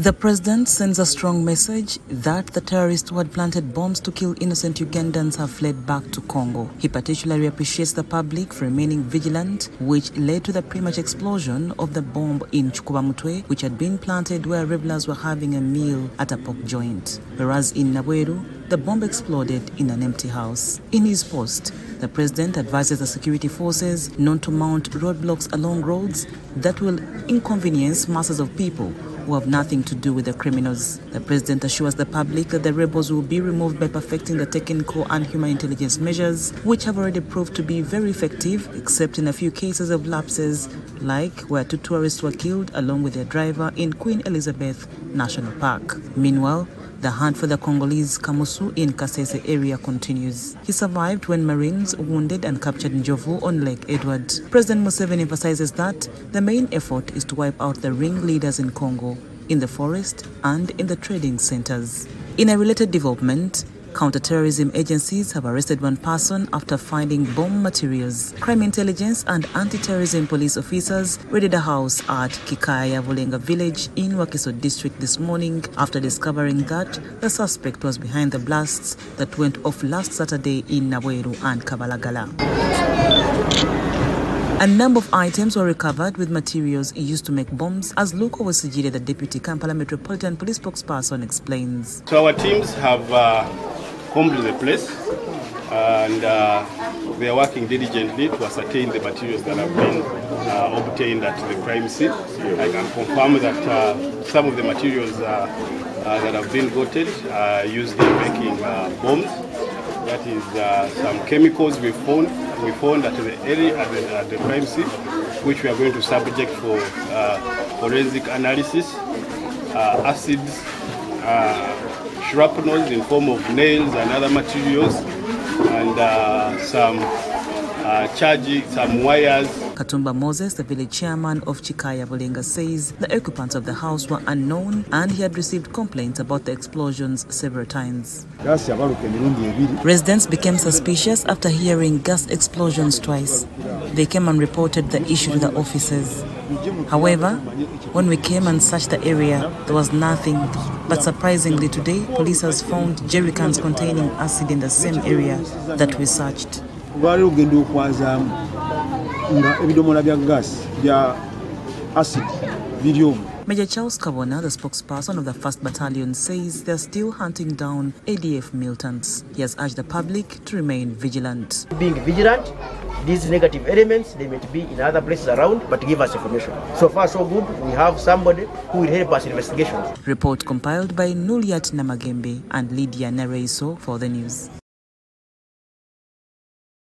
The president sends a strong message that the terrorists who had planted bombs to kill innocent Ugandans have fled back to Congo. He particularly appreciates the public for remaining vigilant, which led to the premature explosion of the bomb in Chukwamutwe, which had been planted where revelers were having a meal at a pork joint. Whereas in Nabweru, the bomb exploded in an empty house. In his post, the president advises the security forces not to mount roadblocks along roads that will inconvenience masses of people who have nothing to do with the criminals. The president assures the public that the rebels will be removed by perfecting the technical and human intelligence measures, which have already proved to be very effective, except in a few cases of lapses, like where 2 tourists were killed along with their driver in Queen Elizabeth National Park. Meanwhile, the hunt for the Congolese Kamusu in Kasese area continues. He survived when Marines wounded and captured Njovu on Lake Edward. President Museveni emphasizes that the main effort is to wipe out the ringleaders in Congo, in the forest and in the trading centers. In a related development, counterterrorism agencies have arrested 1 person after finding bomb materials. Crime intelligence and anti-terrorism police officers raided a house at Kikaya Bolinga village in Wakiso district this morning after discovering that the suspect was behind the blasts that went off last Saturday in Nabweru and Kabbalagala. A number of items were recovered with materials used to make bombs, as Luko Wasigiri, the Deputy Kampala Metropolitan Police spokesperson, explains. So our teams have combed the place and they are working diligently to ascertain the materials that have been obtained at the crime scene. I can confirm that some of the materials that have been gotten are used in making bombs. That is some chemicals we found at the area at the crime scene, which we are going to subject for forensic analysis. Acids, shrapnels in form of nails and other materials, and some wires. Katumba Moses, the village chairman of Chikaya Bolinga, says the occupants of the house were unknown and he had received complaints about the explosions several times. Residents became suspicious after hearing gas explosions twice. They came and reported the issue to the officers. However, when we came and searched the area, there was nothing. But surprisingly today, police has found jerry cans containing acid in the same area that we searched. Major Charles Kabona, the spokesperson of the 1st Battalion, says they're still hunting down ADF militants. He has urged the public to remain vigilant. Being vigilant, these negative elements, they might be in other places around, but give us information. So far, so good. We have somebody who will help us in investigations. Report compiled by Nuliat Namagembe and Lydia Nereiso for the news.